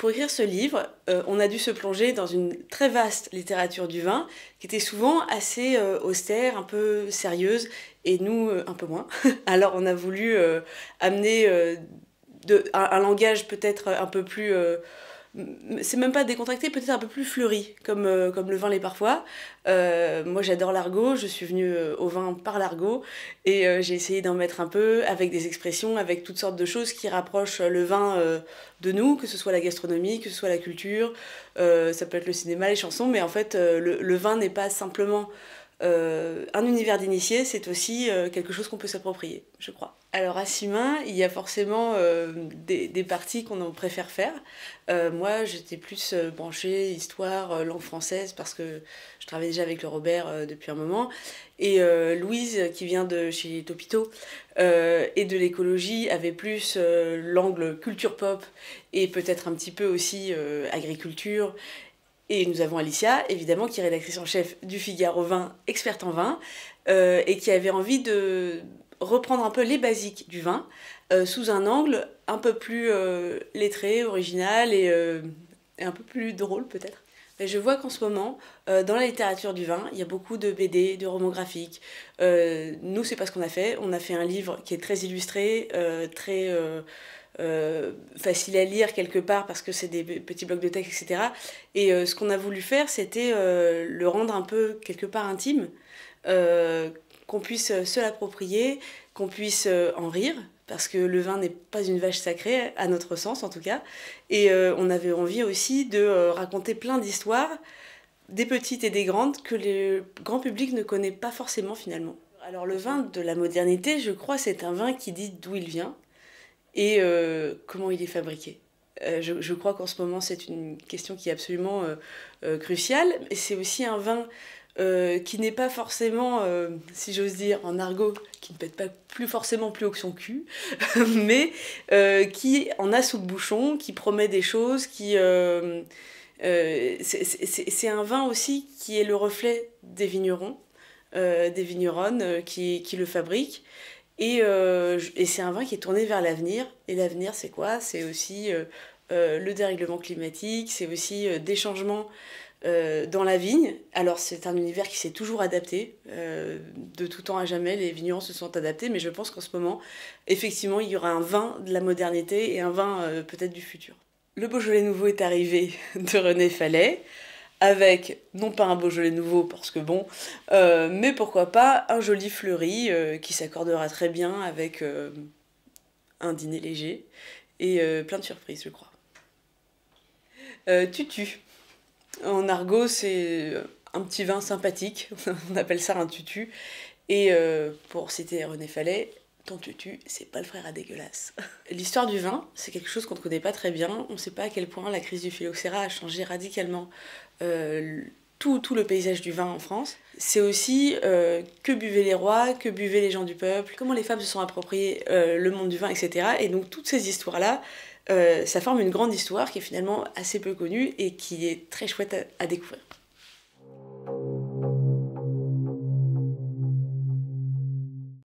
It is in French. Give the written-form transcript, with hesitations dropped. Pour écrire ce livre, on a dû se plonger dans une très vaste littérature du vin, qui était souvent assez austère, un peu sérieuse, et nous, un peu moins. Alors on a voulu amener un langage peut-être un peu plus... c'est même pas décontracté, peut-être un peu plus fleuri, comme le vin l'est parfois. Moi j'adore l'argot, je suis venue au vin par l'argot, et j'ai essayé d'en mettre un peu, avec des expressions, avec toutes sortes de choses qui rapprochent le vin de nous, que ce soit la gastronomie, que ce soit la culture, ça peut être le cinéma, les chansons, mais en fait le vin n'est pas simplement un univers d'initié, c'est aussi quelque chose qu'on peut s'approprier, je crois. Alors à six mains, il y a forcément des parties qu'on préfère faire. Moi, j'étais plus branchée histoire, langue française, parce que je travaillais déjà avec le Robert depuis un moment. Et Louise, qui vient de chez Topito et de l'écologie, avait plus l'angle culture pop et peut-être un petit peu aussi agriculture. Et nous avons Alicia, évidemment, qui est rédactrice en chef du Figaro Vin, experte en vin, et qui avait envie de reprendre un peu les basiques du vin sous un angle un peu plus lettré, original et un peu plus drôle peut-être. Je vois qu'en ce moment, dans la littérature du vin, il y a beaucoup de BD, de romans graphiques. Nous, c'est pas ce qu'on a fait. On a fait un livre qui est très illustré, très... facile à lire quelque part parce que c'est des petits blocs de texte, etc. Et ce qu'on a voulu faire, c'était le rendre un peu quelque part intime, qu'on puisse se l'approprier, qu'on puisse en rire, parce que le vin n'est pas une vache sacrée, à notre sens en tout cas. Et on avait envie aussi de raconter plein d'histoires, des petites et des grandes, que le grand public ne connaît pas forcément finalement. Alors le vin de la modernité, je crois, c'est un vin qui dit d'où il vient, et comment il est fabriqué. Je crois qu'en ce moment, c'est une question qui est absolument cruciale. Et c'est aussi un vin qui n'est pas forcément, si j'ose dire, en argot, qui ne pète pas plus haut que son cul, mais qui en a sous le bouchon, qui promet des choses, qui... c'est un vin aussi qui est le reflet des vignerons, des vigneronnes qui le fabriquent. Et c'est un vin qui est tourné vers l'avenir. Et l'avenir, c'est quoi? C'est aussi le dérèglement climatique, c'est aussi des changements dans la vigne. Alors, c'est un univers qui s'est toujours adapté. De tout temps à jamais, les vignerons se sont adaptés. Mais je pense qu'en ce moment, effectivement, il y aura un vin de la modernité et un vin peut-être du futur. Le Beaujolais Nouveau est arrivé de René Fallet, avec, non pas un Beaujolais nouveau, parce que bon, mais pourquoi pas un joli fleuri qui s'accordera très bien avec un dîner léger et plein de surprises, je crois. Tutu. En argot, c'est un petit vin sympathique, on appelle ça un tutu. Et pour citer René Fallet, ton tutu, c'est pas le frère à dégueulasse. L'histoire du vin, c'est quelque chose qu'on ne connaît pas très bien. On ne sait pas à quel point la crise du phylloxéra a changé radicalement tout le paysage du vin en France. C'est aussi que buvaient les rois, que buvaient les gens du peuple, comment les femmes se sont appropriées le monde du vin, etc. Et donc toutes ces histoires-là, ça forme une grande histoire qui est finalement assez peu connue et qui est très chouette à découvrir.